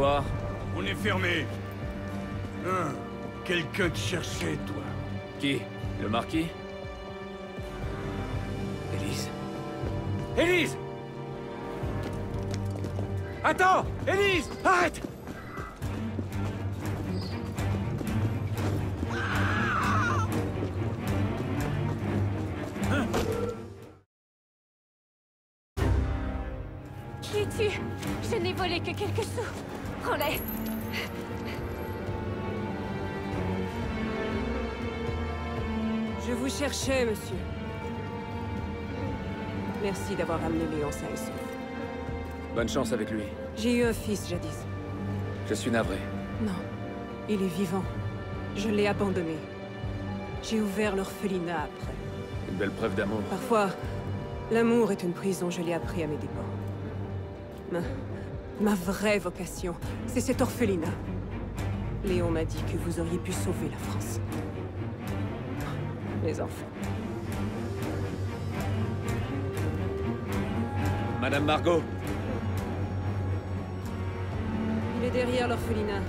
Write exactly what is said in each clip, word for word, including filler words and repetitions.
soir. On est fermé. Hein, quelqu'un te cherchait, toi. Qui? Le marquis? Élise. Élise! Attends! Élise! Arrête! Je l'ai tué. Je n'ai volé que quelques sous. Prends-les. Je vous cherchais, monsieur. Merci d'avoir amené Léon sain et sauf. Bonne chance avec lui. J'ai eu un fils, jadis. Je suis navré. Non. Il est vivant. Je l'ai abandonné. J'ai ouvert l'orphelinat après. Une belle preuve d'amour. Parfois, l'amour est une prison, je l'ai appris à mes dépens. Ma... ma vraie vocation, c'est cet orphelinat. Léon m'a dit que vous auriez pu sauver la France. Les enfants. Madame Margot. Il est derrière l'orphelinat.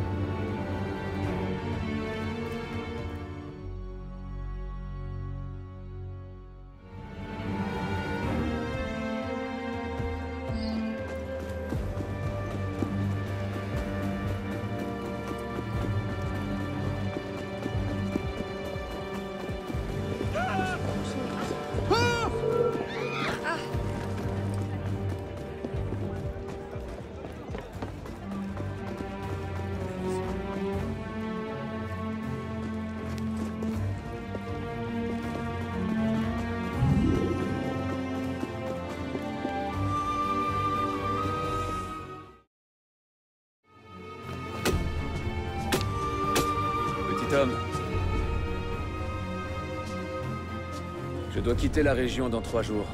Je dois quitter la région dans trois jours.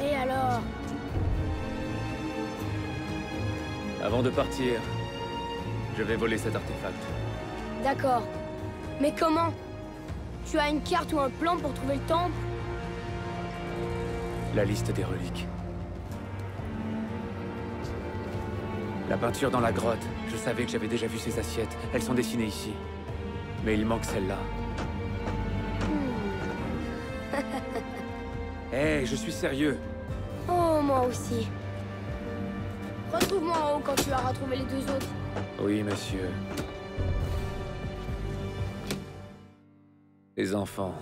Et alors? Avant de partir, je vais voler cet artefact. D'accord. Mais comment? Tu as une carte ou un plan pour trouver le temple? La liste des reliques. La peinture dans la grotte. Je savais que j'avais déjà vu ces assiettes. Elles sont dessinées ici. Mais il manque celle-là. Hé, hey, je suis sérieux. Oh, moi aussi. Retrouve-moi en haut quand tu as retrouvé les deux autres. Oui, monsieur. Les enfants.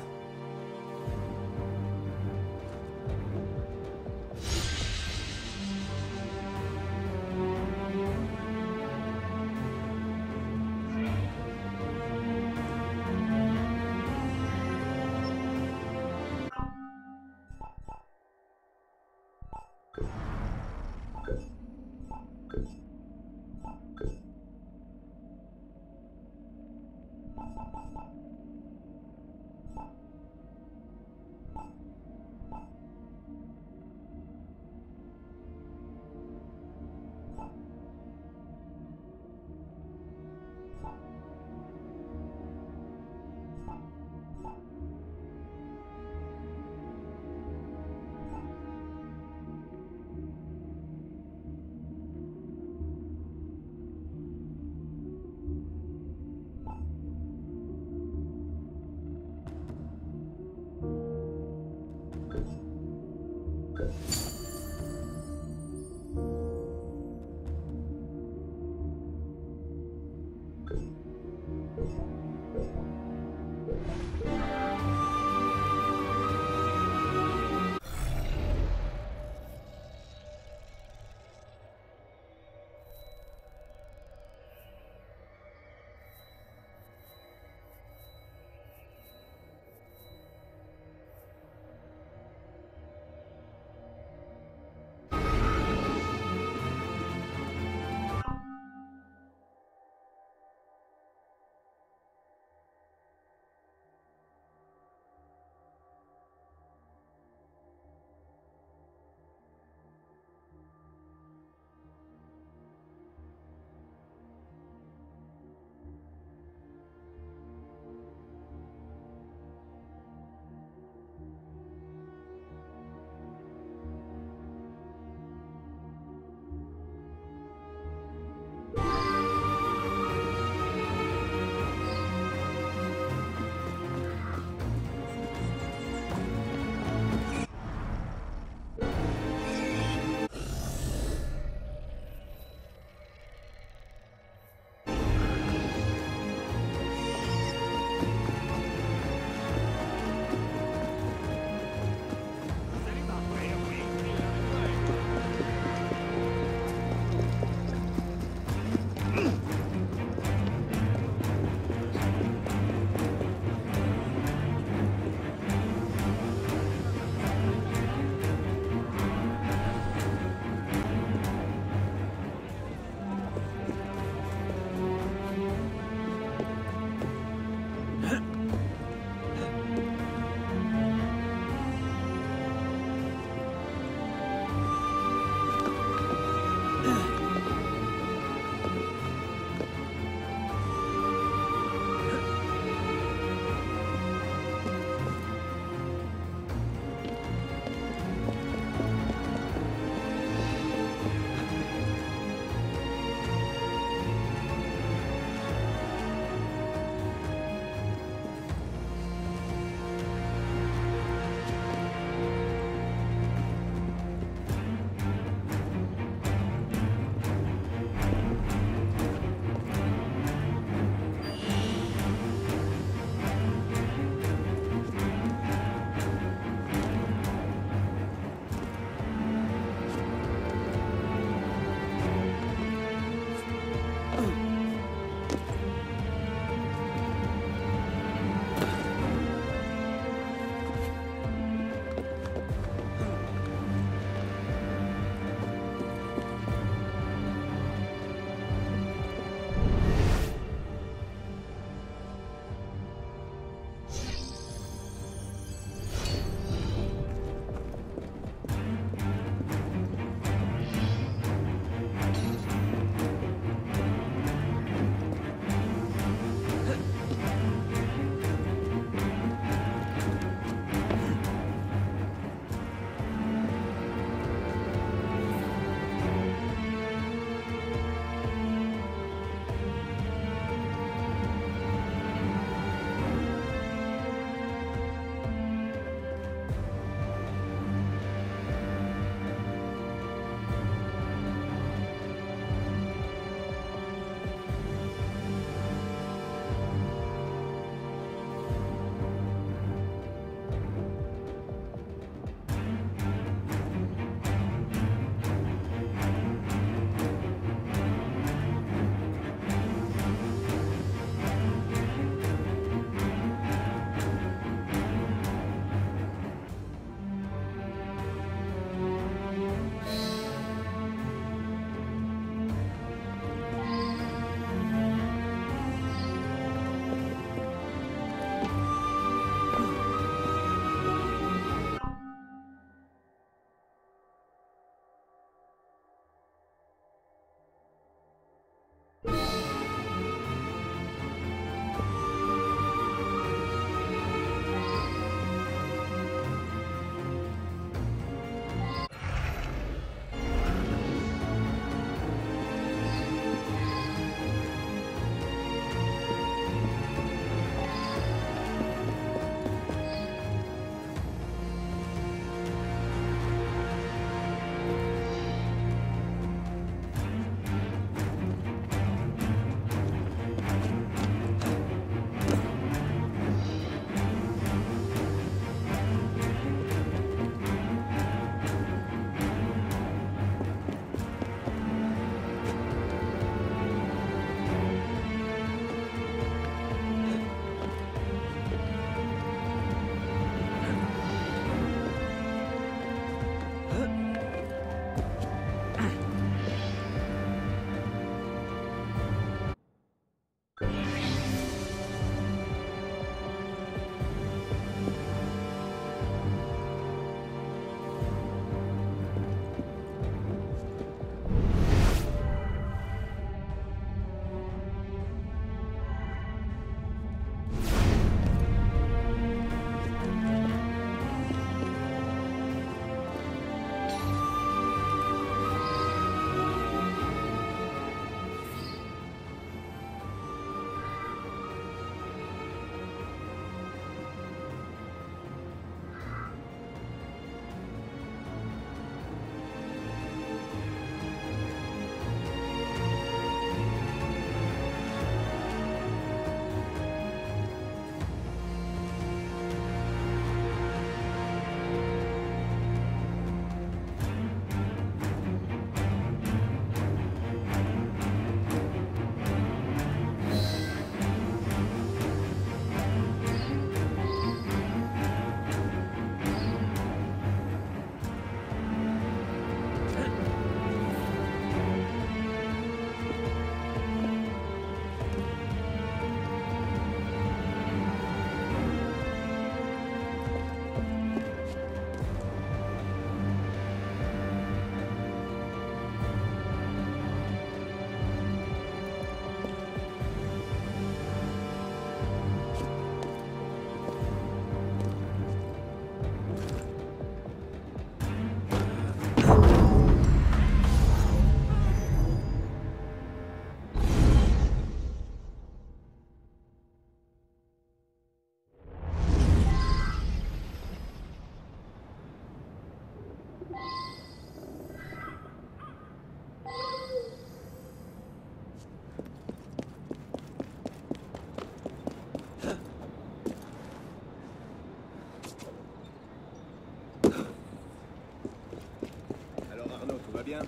bien.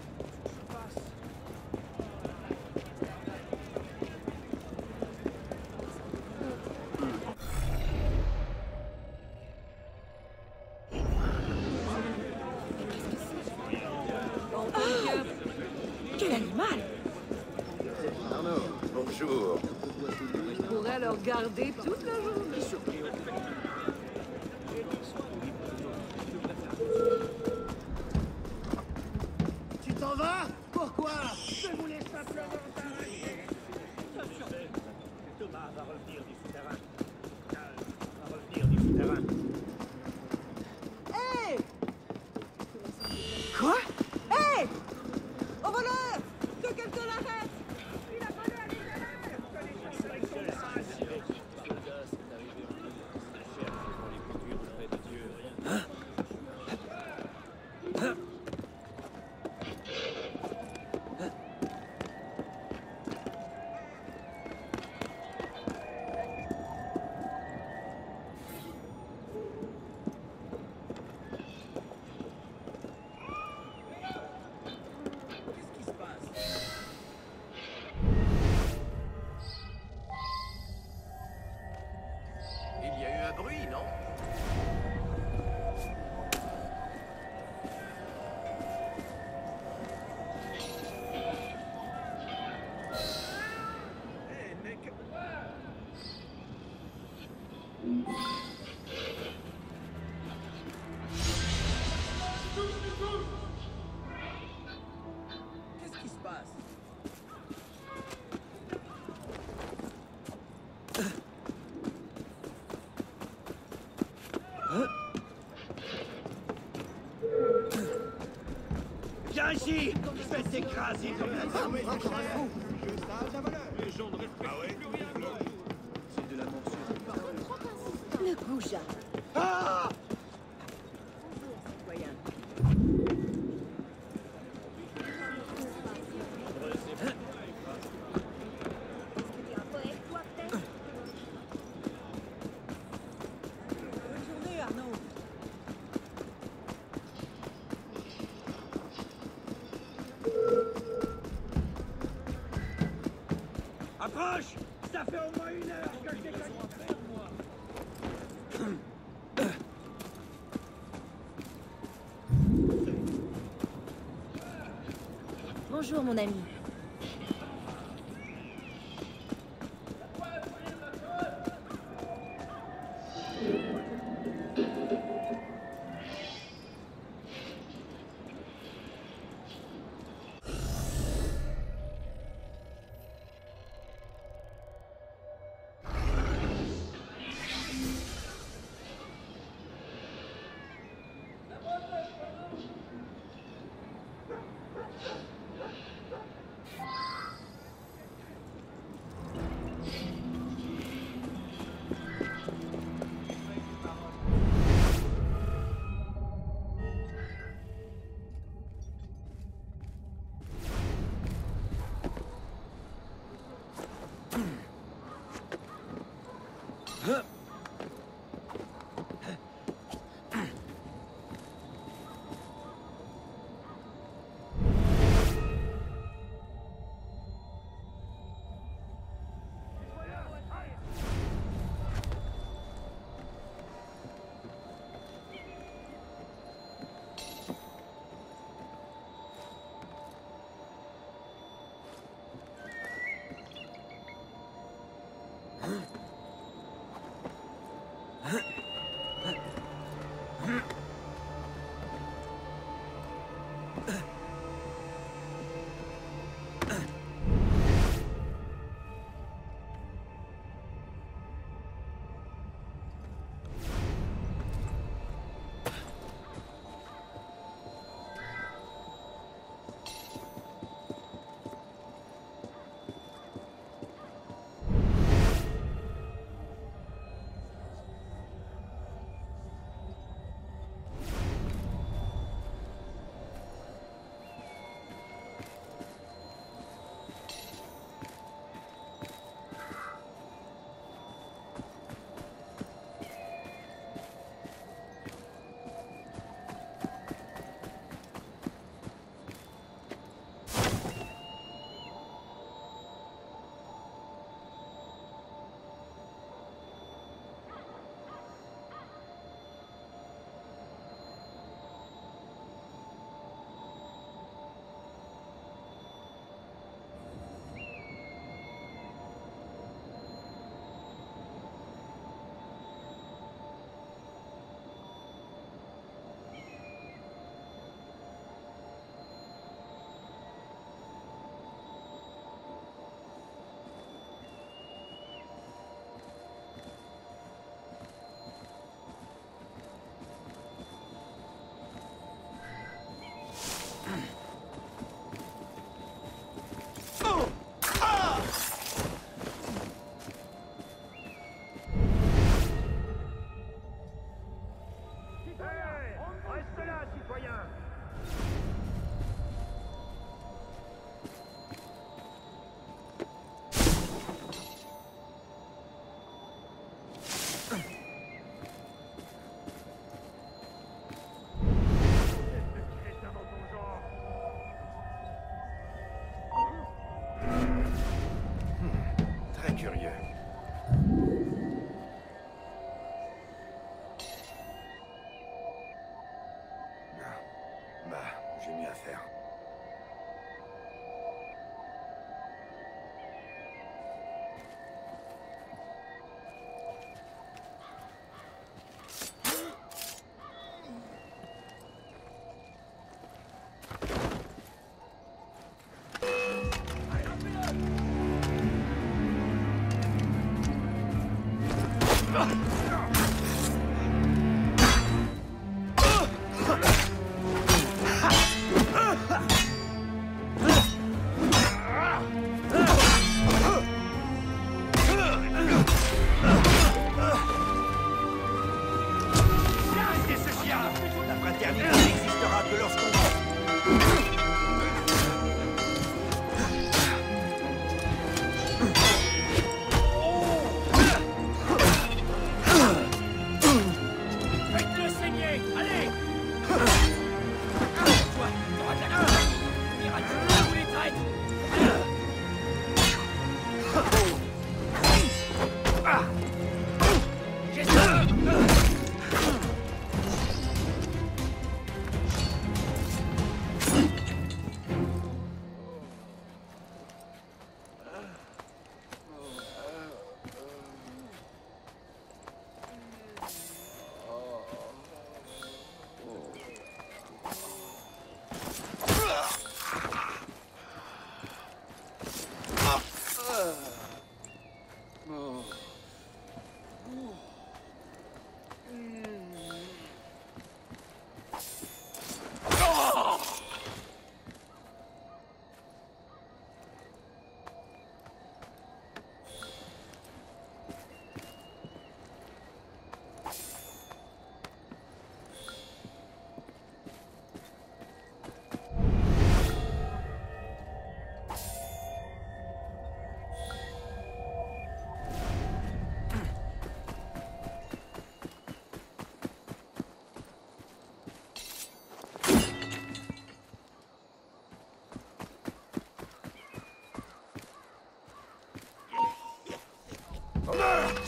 Gardez toute la journée. Tu t'en vas? Pourquoi? Je vous laisse pas pleurer en t'arrêter. Thomas va revenir du souterrain. Va revenir du souterrain. Hé! Quoi? Hé! Hey! Au voleur! Que quelqu'un l'arrête! Ici, je vais t'écraser comme la femme. Les gens ne respectent plus rien. C'est de la mensonge. Le goujat. Ah! Bonjour, citoyen. Ça fait au moins une heure que je t'ai gagné. Bonjour mon ami. Reste là, citoyen!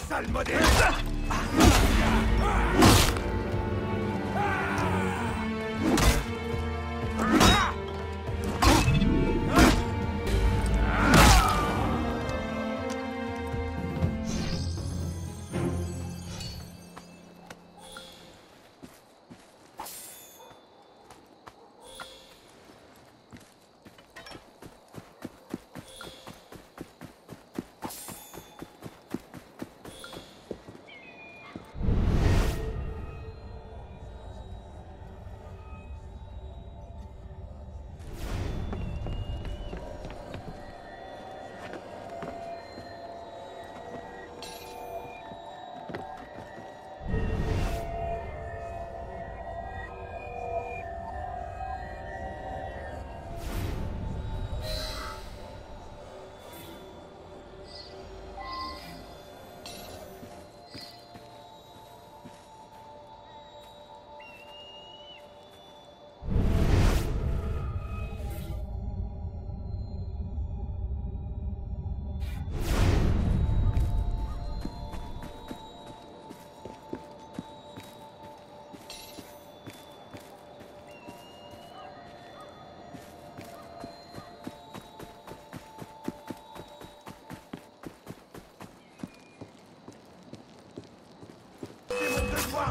Sale modèle!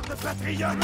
De patriote.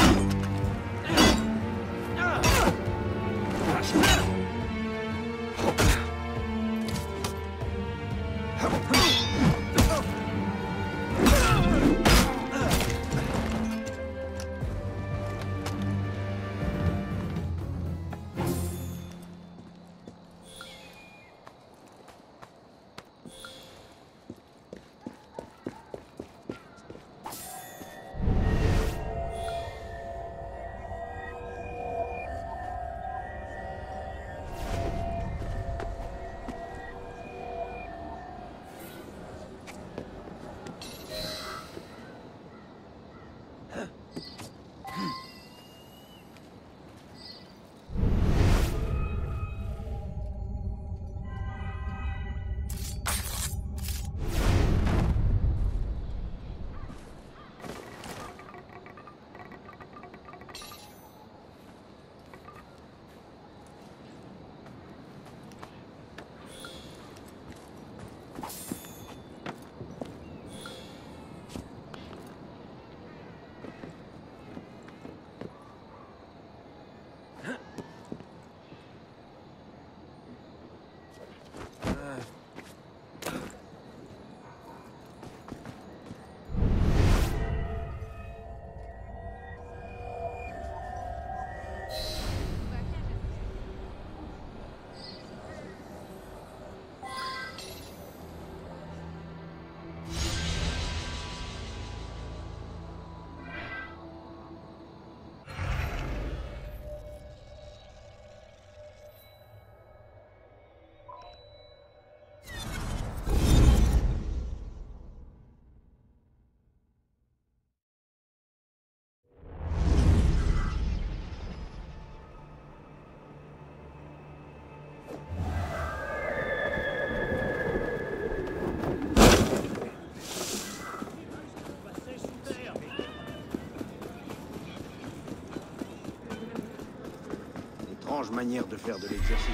étrange manière de faire de l'exercice.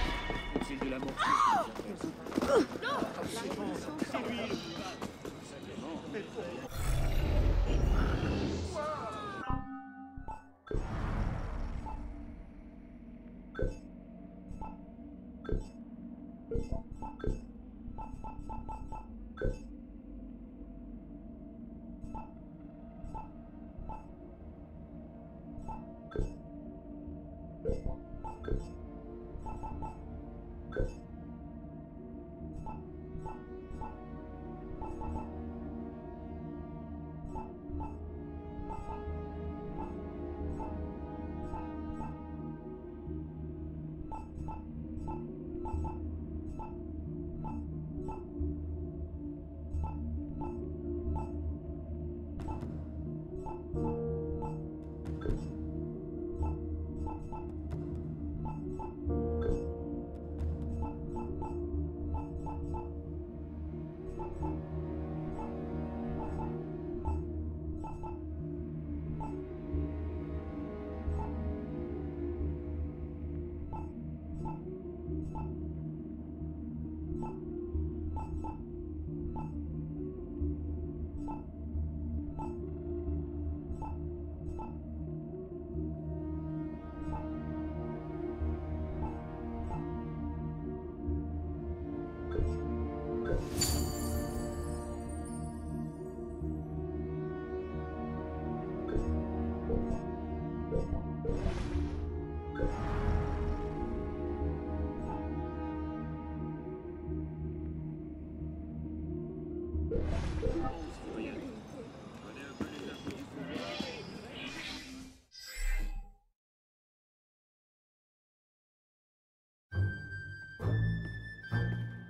C'est de la mort.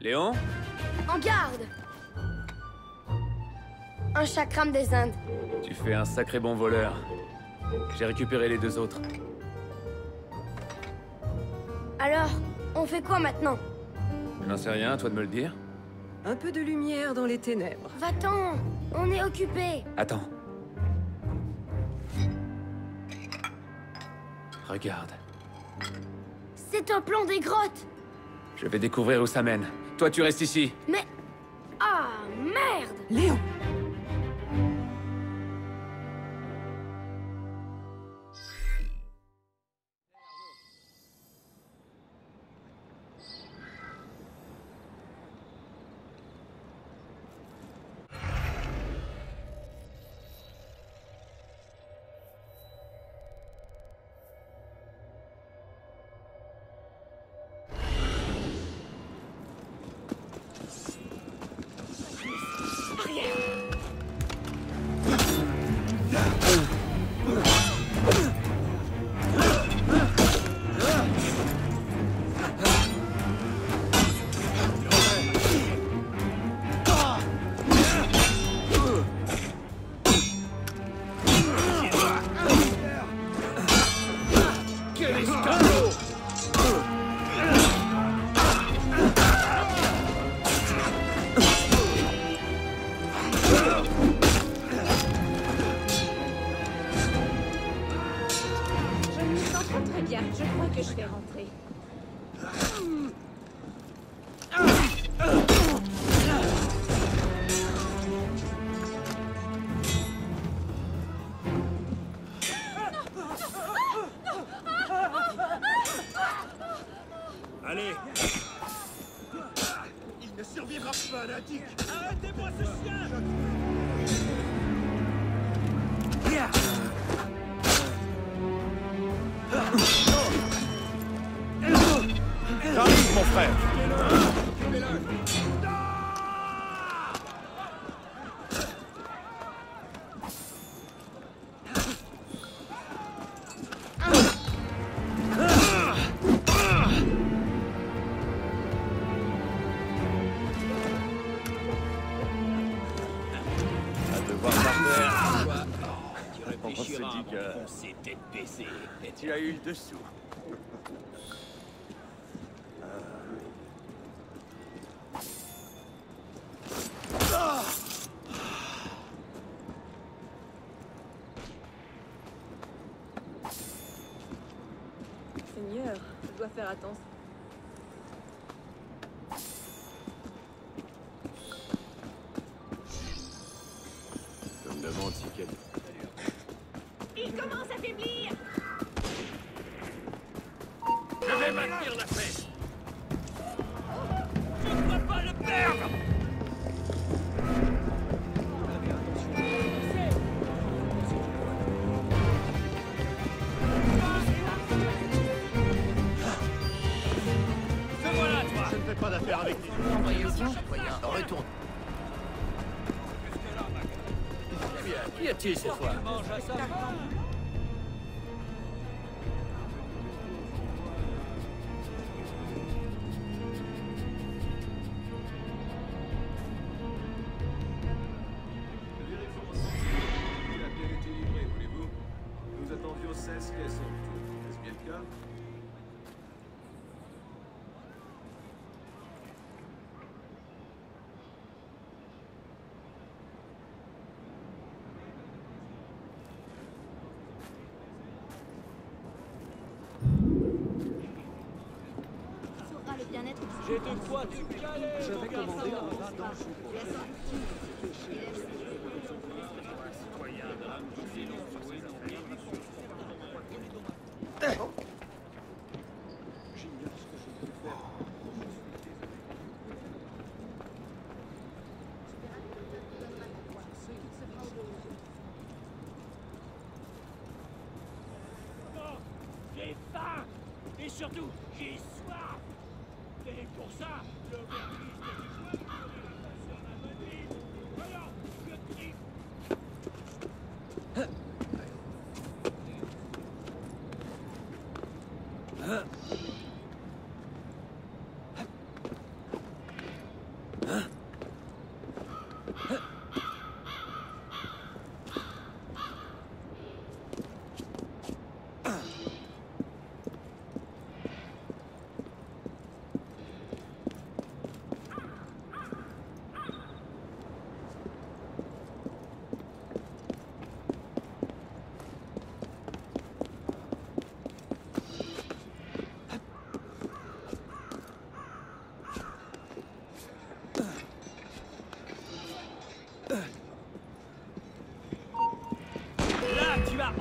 Léon? En garde! Un chakrame des Indes. Tu fais un sacré bon voleur. J'ai récupéré les deux autres. Alors, on fait quoi maintenant? Je n'en sais rien, toi de me le dire. Un peu de lumière dans les ténèbres. Va-t'en, on est occupé. Attends. Regarde. C'est un plan des grottes. Je vais découvrir où ça mène. Toi, tu restes ici. Mais... Ah, merde! Léon! Tu as eu le dessous. Seigneur, dois faire attention. Je me demande si quel... Il commence à faiblir. Je vais maintenir la paix. Je ne dois pas le perdre. Pas d'affaire avec lui. Retourne. Eh bien, qui a-t-il ce soir? Je vais commander un vin dans le chou. J'ai faim et surtout j'ai soif. Et pour ça, le vernis de la le tri. Hein? Hein? Hein?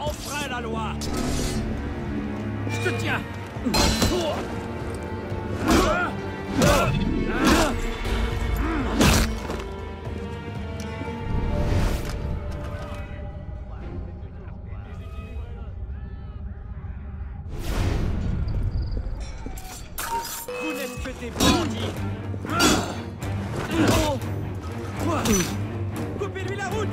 Enfreins la loi. Je te tiens. Vous n'êtes que des bandits. Coupez-lui la route.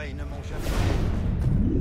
pareils ne m'ont jamais...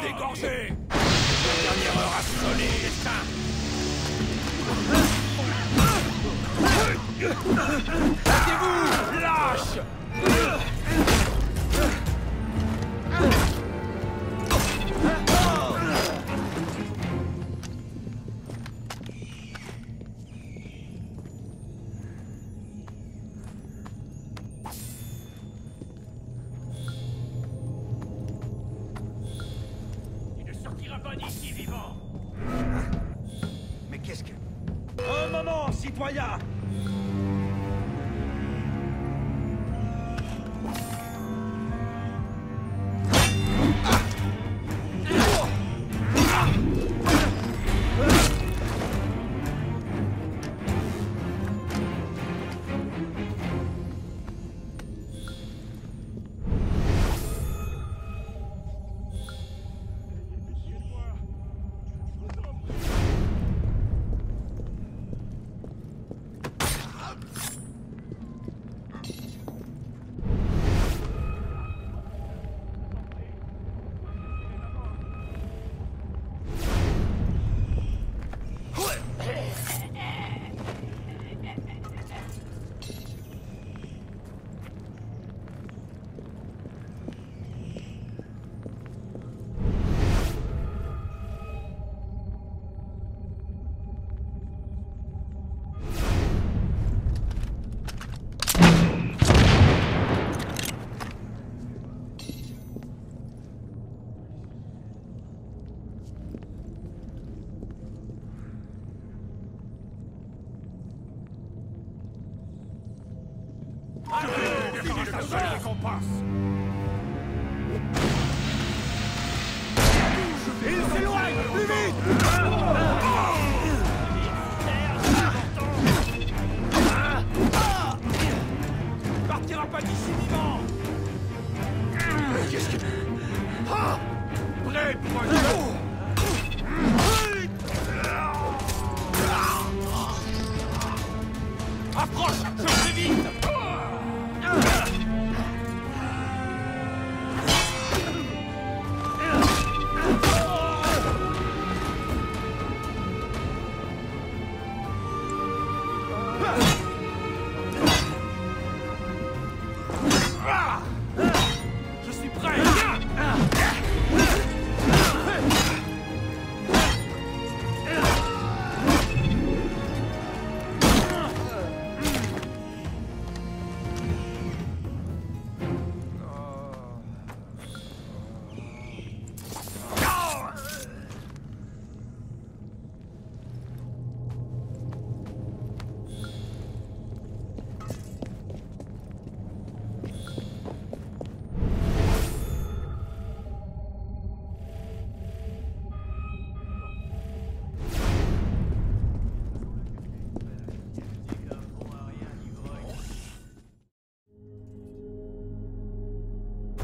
Dégorger! Dernière heure à sonner les seins! Arrêtez-vous! Lâche!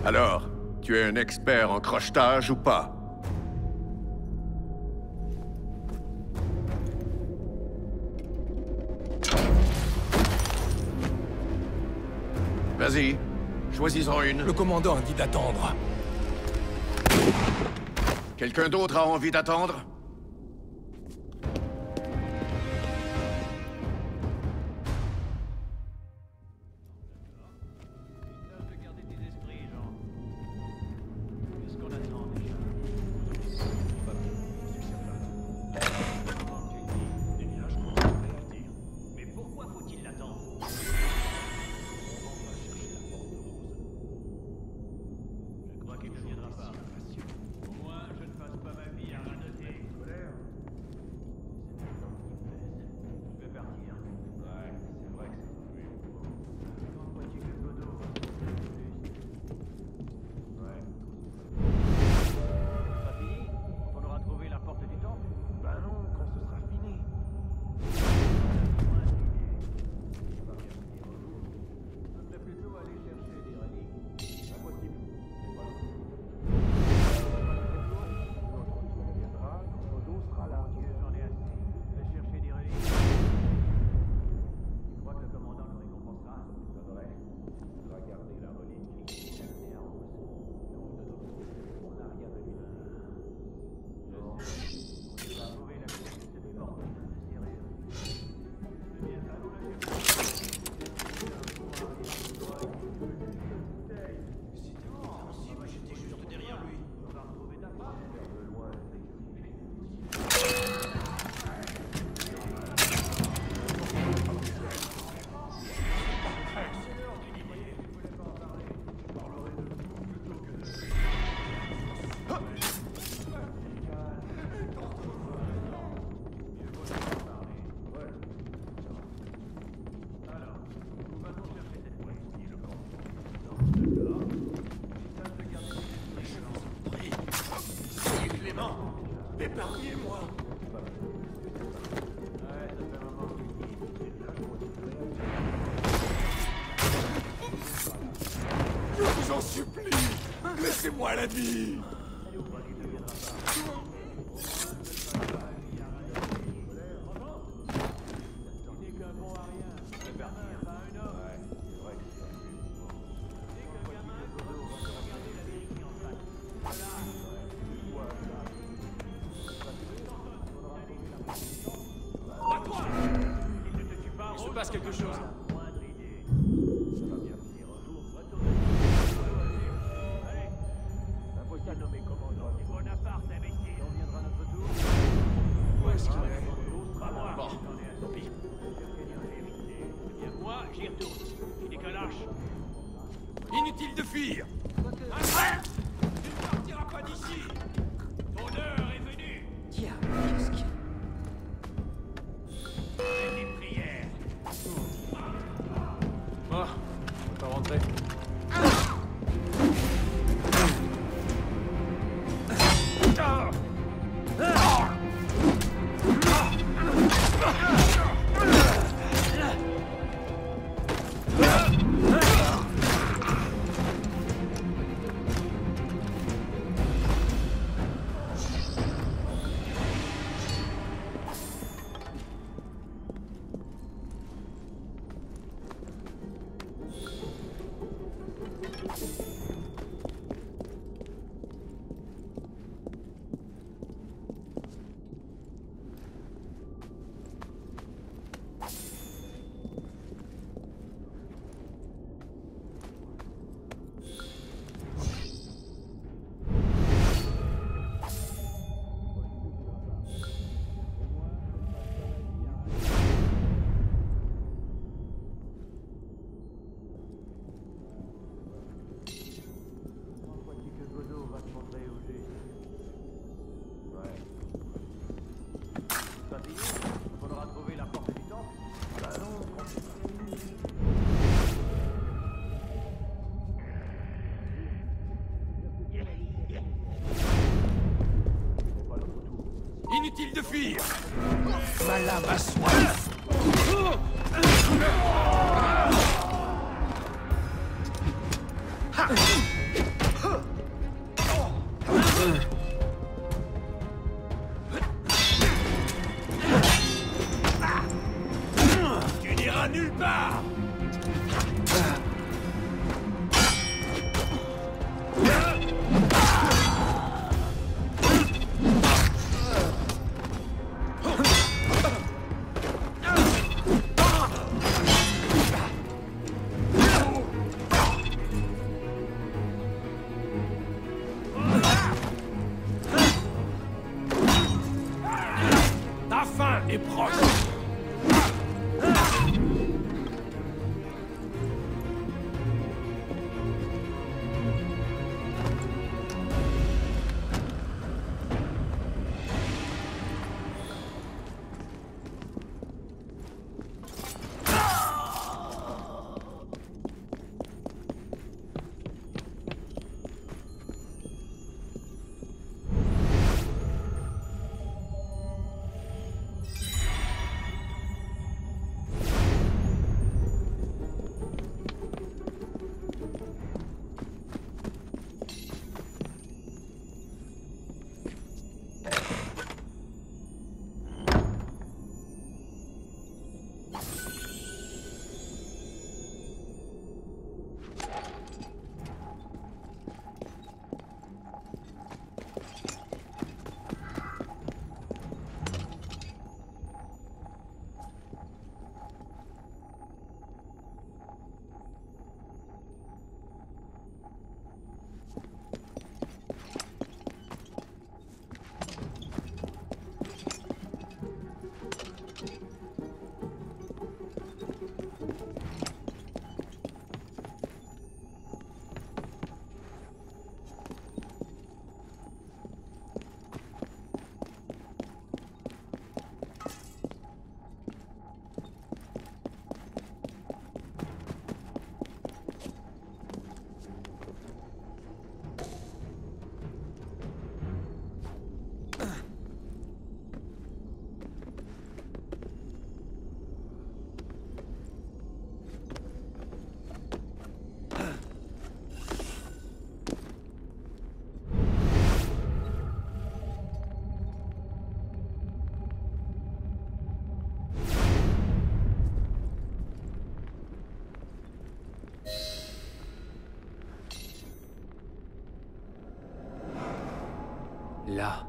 Alors, tu es un expert en crochetage ou pas? Vas-y, choisis-en une. Le commandant a dit d'attendre. Quelqu'un d'autre a envie d'attendre? Pas ma vie à radoter. mains. Épargnez-moi. Je vous en supplie, laissez-moi la vie. De fuir. Voilà ma soif. Tu n'iras nulle part. là.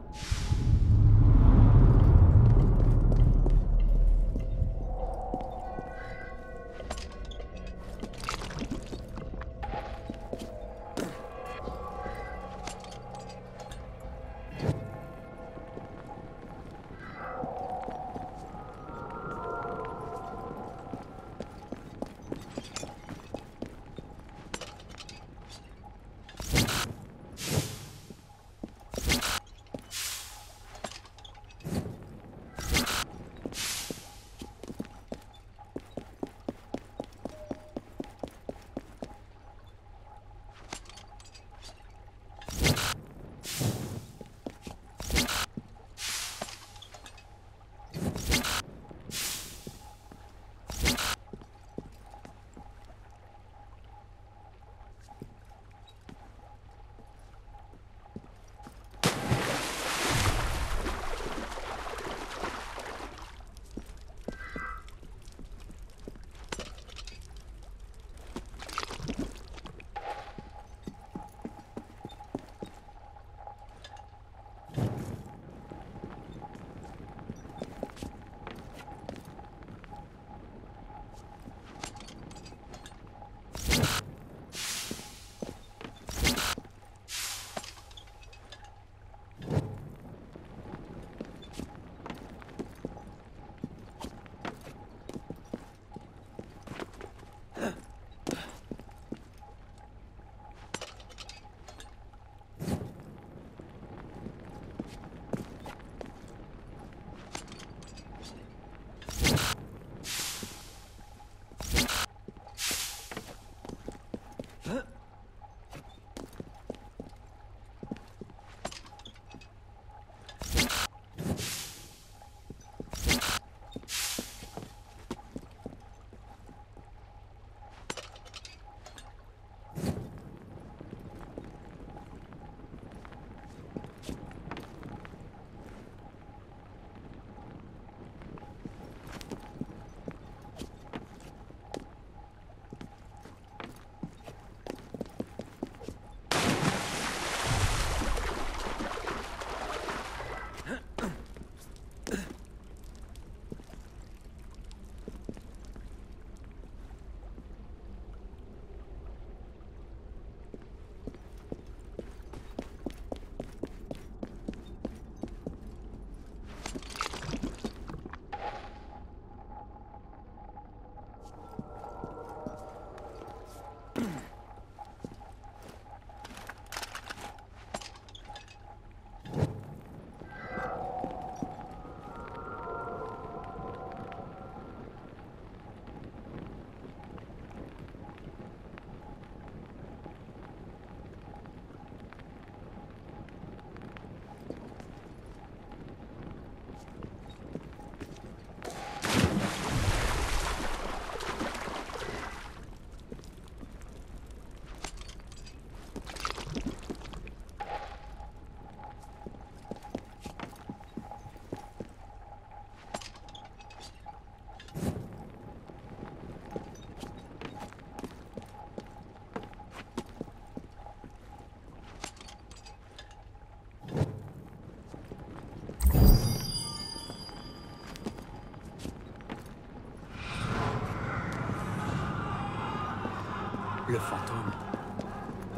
Le fantôme,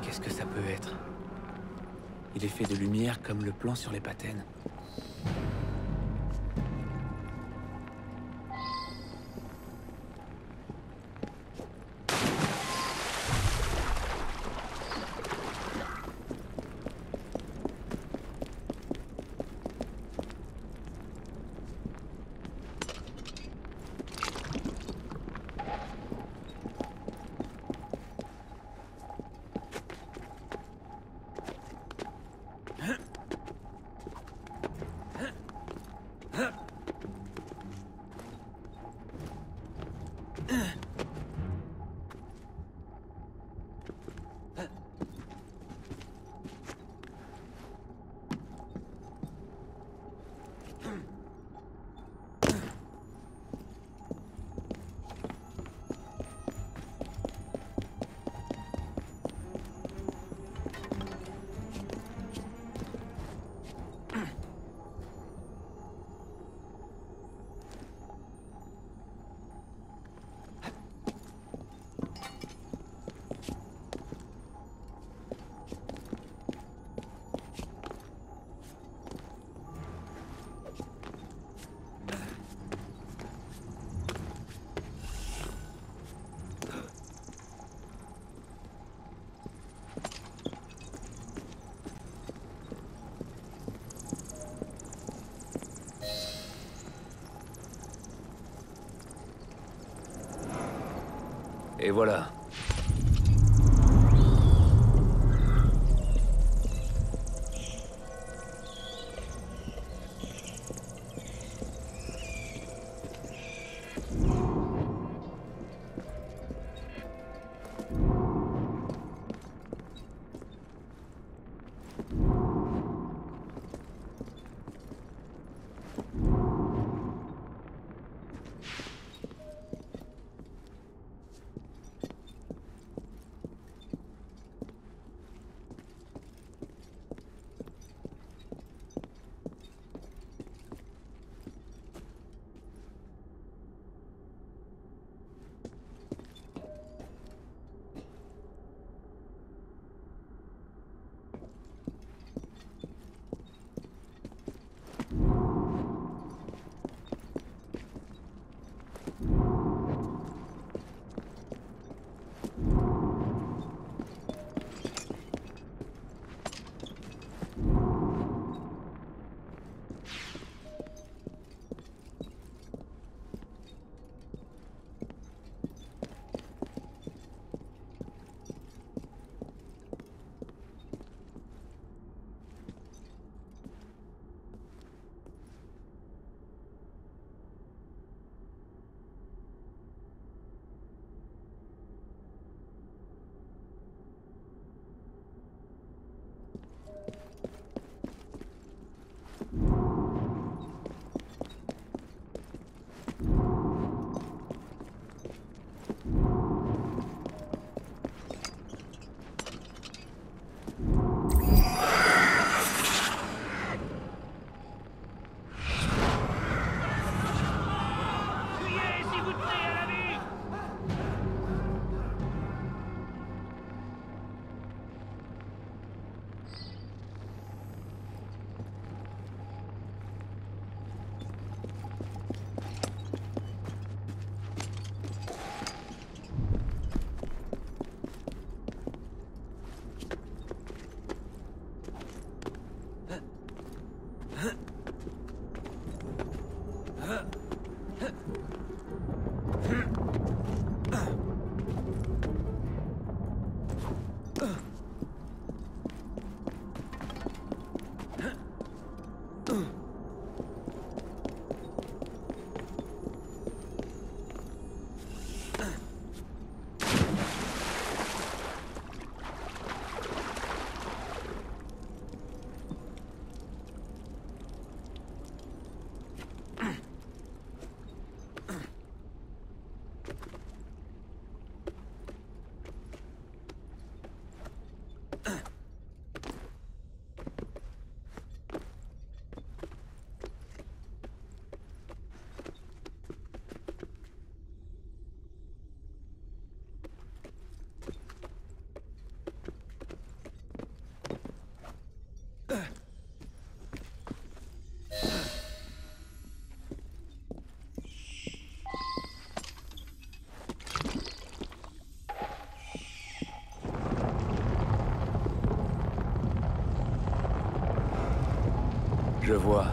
qu'est-ce que ça peut être? Il est fait de lumière comme le plan sur les patènes. Et voilà. Je vois.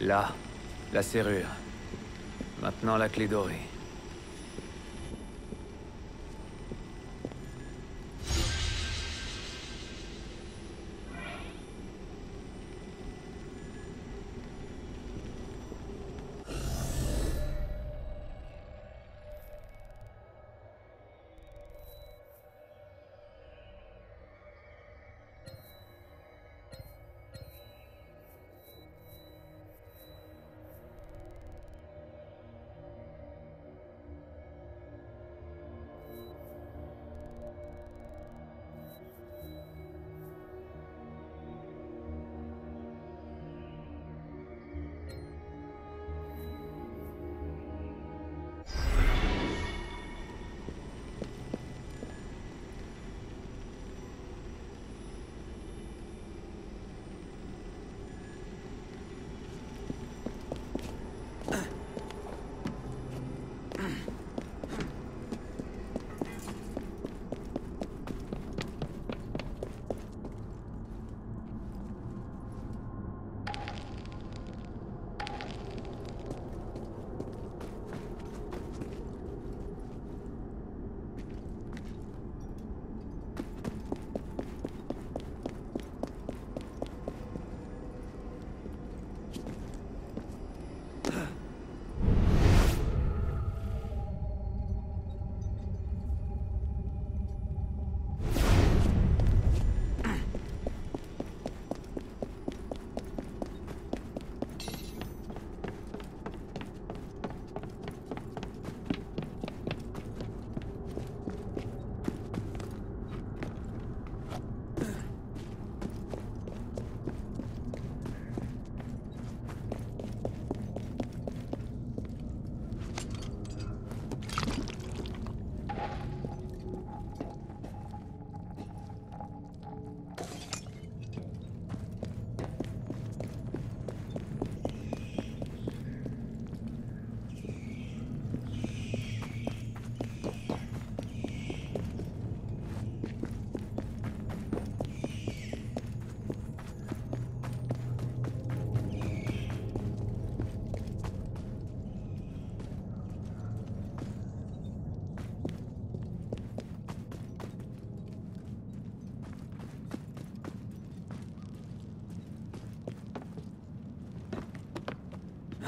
Là, la serrure. Maintenant la clé dorée.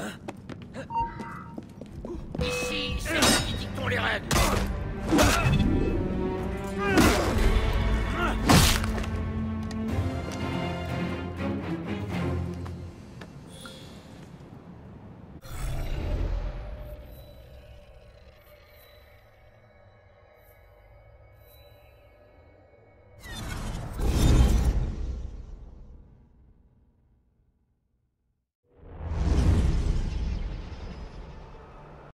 Hein ?